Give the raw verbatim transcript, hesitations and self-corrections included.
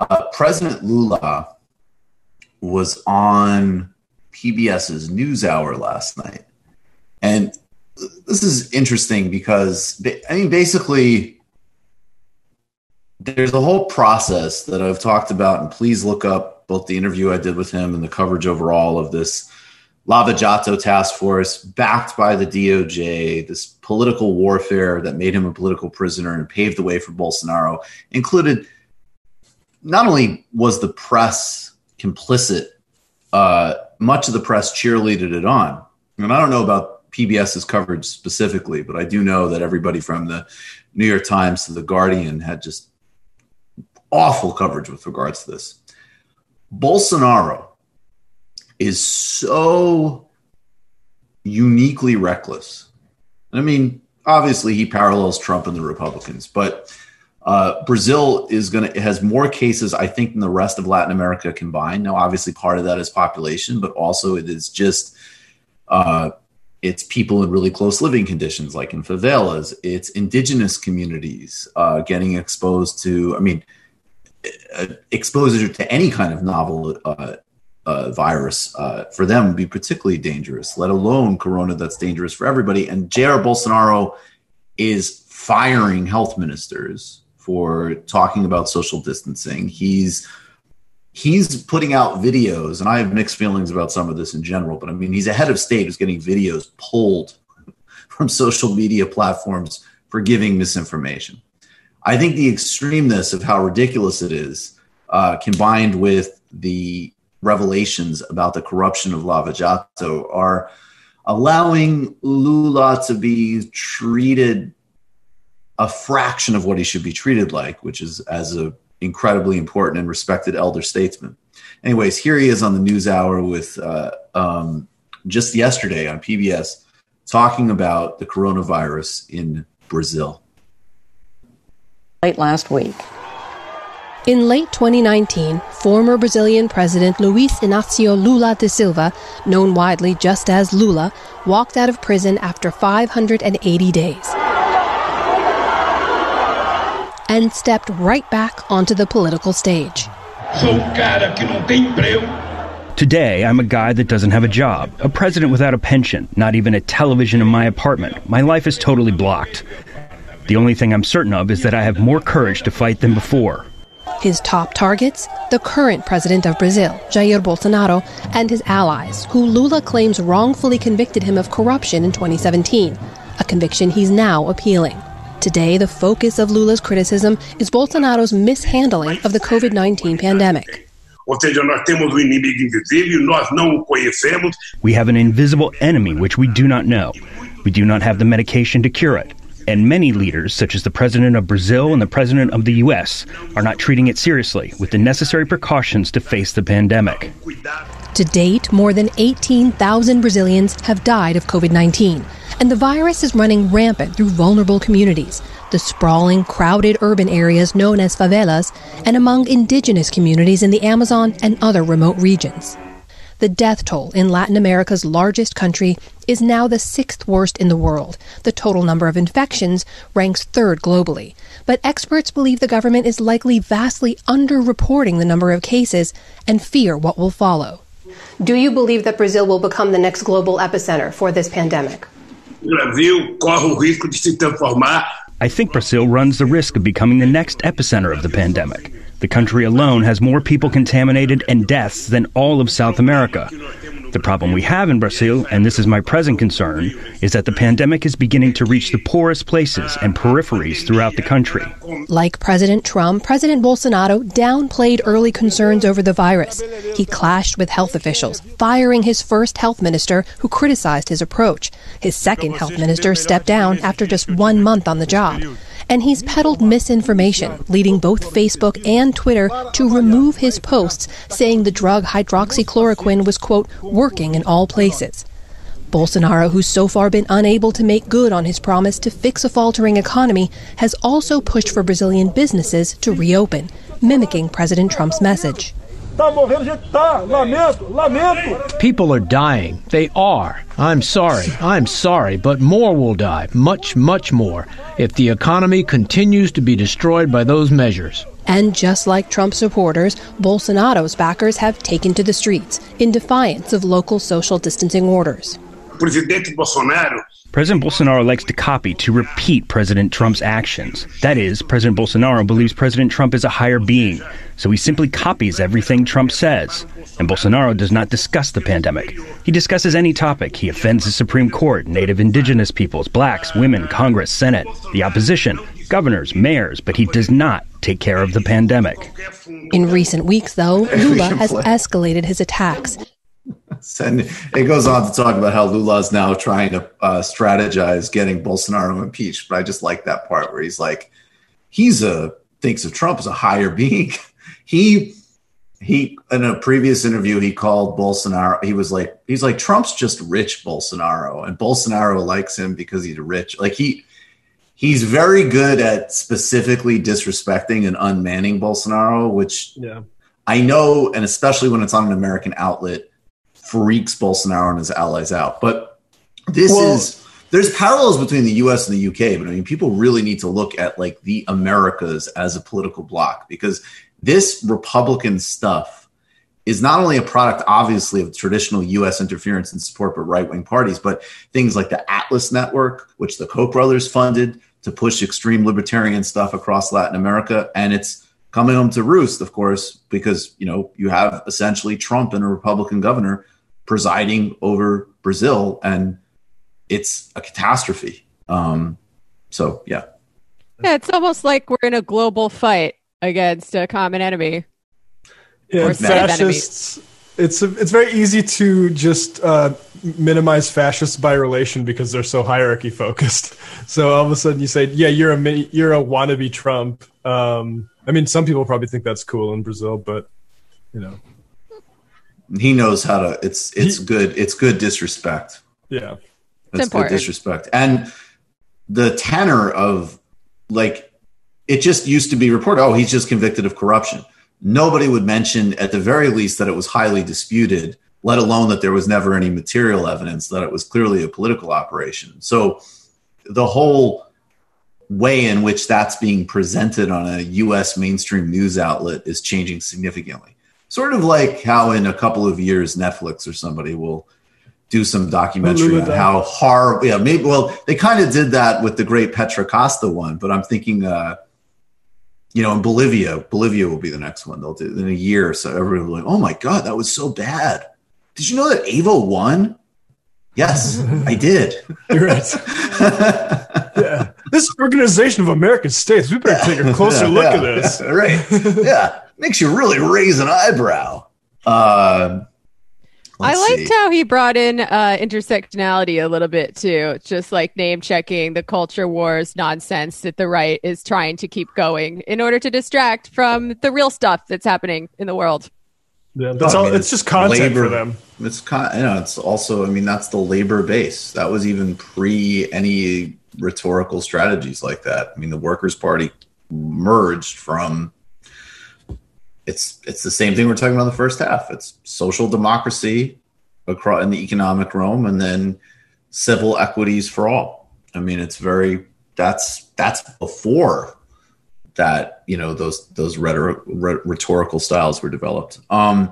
Uh, President Lula was on P B S's NewsHour last night. And this is interesting because, I mean, basically, there's a whole process that I've talked about, and please look up both the interview I did with him and the coverage overall of this Lava Jato task force backed by the D O J, this political warfare that made him a political prisoner and paved the way for Bolsonaro. Included, not only was the press complicit, uh, much of the press cheerleaded it on. And I don't know about P B S's coverage specifically, but I do know that everybody from the New York Times to The Guardian had just awful coverage with regards to this. Bolsonaro is so uniquely reckless. I mean, obviously he parallels Trump and the Republicans, but uh, Brazil is going to has more cases, I think, than the rest of Latin America combined. Now, obviously, part of that is population, but also it is just uh, it's people in really close living conditions, like in favelas. It's indigenous communities uh, getting exposed to, I mean, exposure to any kind of novel uh, Uh, virus uh, for them would be particularly dangerous, let alone Corona that's dangerous for everybody. And Jair Bolsonaro is firing health ministers for talking about social distancing. He's he's putting out videos, and I have mixed feelings about some of this in general, but I mean, he's a head of state who's getting videos pulled from social media platforms for giving misinformation. I think the extremeness of how ridiculous it is, uh, combined with the revelations about the corruption of Lava Jato, are allowing Lula to be treated a fraction of what he should be treated like, which is as an incredibly important and respected elder statesman. Anyways, here he is on the NewsHour with uh, um, just yesterday on P B S talking about the coronavirus in Brazil. Late last week. In late twenty nineteen, former Brazilian President Luiz Inácio Lula da Silva, known widely just as Lula, walked out of prison after five hundred eighty days and stepped right back onto the political stage. Today, I'm a guy that doesn't have a job, a president without a pension, not even a television in my apartment. My life is totally blocked. The only thing I'm certain of is that I have more courage to fight than before. His top targets, the current president of Brazil, Jair Bolsonaro, and his allies, who Lula claims wrongfully convicted him of corruption in twenty seventeen, a conviction he's now appealing. Today, the focus of Lula's criticism is Bolsonaro's mishandling of the covid nineteen pandemic. We have an invisible enemy which we do not know. We do not have the medication to cure it. And many leaders, such as the president of Brazil and the president of the U S, are not treating it seriously with the necessary precautions to face the pandemic. To date, more than eighteen thousand Brazilians have died of covid nineteen, and the virus is running rampant through vulnerable communities, the sprawling, crowded urban areas known as favelas, and among indigenous communities in the Amazon and other remote regions. The death toll in Latin America's largest country is now the sixth worst in the world. The total number of infections ranks third globally. But experts believe the government is likely vastly underreporting the number of cases and fear what will follow. Do you believe that Brazil will become the next global epicenter for this pandemic? I think Brazil runs the risk of becoming the next epicenter of the pandemic. The country alone has more people contaminated and deaths than all of South America. The problem we have in Brazil, and this is my present concern, is that the pandemic is beginning to reach the poorest places and peripheries throughout the country. Like President Trump, President Bolsonaro downplayed early concerns over the virus. He clashed with health officials, firing his first health minister, who criticized his approach. His second health minister stepped down after just one month on the job. And he's peddled misinformation, leading both Facebook and Twitter to remove his posts, saying the drug hydroxychloroquine was, quote, working in all places. Bolsonaro, who's so far been unable to make good on his promise to fix a faltering economy, has also pushed for Brazilian businesses to reopen, mimicking President Trump's message. People are dying. They are. I'm sorry. I'm sorry, but more will die. Much, much more, if the economy continues to be destroyed by those measures. And just like Trump supporters, Bolsonaro's backers have taken to the streets in defiance of local social distancing orders. President Bolsonaro. President Bolsonaro likes to copy, to repeat President Trump's actions. That is, President Bolsonaro believes President Trump is a higher being, so he simply copies everything Trump says. And Bolsonaro does not discuss the pandemic. He discusses any topic. He offends the Supreme Court, Native Indigenous peoples, blacks, women, Congress, Senate, the opposition, governors, mayors, but he does not take care of the pandemic. In recent weeks, though, Lula has escalated his attacks. And it goes on to talk about how Lula is now trying to uh, strategize getting Bolsonaro impeached. But I just like that part where he's like, he's a thinks of Trump as a higher being. he he in a previous interview, he called Bolsonaro. He was like, he's like, Trump's just rich Bolsonaro, and Bolsonaro likes him because he's rich. Like he he's very good at specifically disrespecting and unmanning Bolsonaro, which yeah. I know, and especially when it's on an American outlet, freaks Bolsonaro and his allies out. But this well, is there's parallels between the U S and the U K, but I mean, people really need to look at like the Americas as a political bloc, because this Republican stuff is not only a product, obviously, of traditional U S interference and support by right-wing parties, but things like the Atlas Network, which the Koch brothers funded to push extreme libertarian stuff across Latin America. And it's coming home to roost, of course, because, you know, you have essentially Trump and a Republican governor presiding over Brazil, and it's a catastrophe. Um, so, yeah. Yeah, it's almost like we're in a global fight against a common enemy. Yeah, or fascists. It's a, it's very easy to just uh, minimize fascists by relation because they're so hierarchy focused. So all of a sudden you say, yeah, you're a mini, you're a wannabe Trump. Um, I mean, some people probably think that's cool in Brazil, but you know. He knows how to. It's it's good. It's good disrespect. Yeah, it's good disrespect. And the tenor of like it just used to be reported. Oh, he's just convicted of corruption. Nobody would mention at the very least that it was highly disputed. Let alone that there was never any material evidence that it was clearly a political operation. So the whole way in which that's being presented on a U S mainstream news outlet is changing significantly. Sort of like how in a couple of years Netflix or somebody will do some documentary on how horrible. Yeah, maybe. Well, they kind of did that with the great Petra Costa one, but I'm thinking, uh, you know, in Bolivia, Bolivia will be the next one they'll do in a year or so. Everybody will be like, "Oh my God, that was so bad! Did you know that Evo won?" Yes, I did. You're right. Yeah, this Organization of American States. We better yeah. take a closer yeah, look yeah, at this. Yeah, right? Yeah. Makes you really raise an eyebrow. Uh, I liked see. how he brought in uh, intersectionality a little bit, too. Just like name checking the culture wars nonsense that the right is trying to keep going in order to distract from the real stuff that's happening in the world. Yeah, that's oh, all. I mean, it's, it's just content labor, for them. It's con- you know, it's also, I mean, that's the labor base. That was even pre any rhetorical strategies like that. I mean, the Workers' Party merged from. It's it's the same thing we're talking about in the first half. It's social democracy across in the economic realm, and then civil equities for all. I mean, it's very that's that's before that, you know, those those rhetoric, rhetorical styles were developed. Um,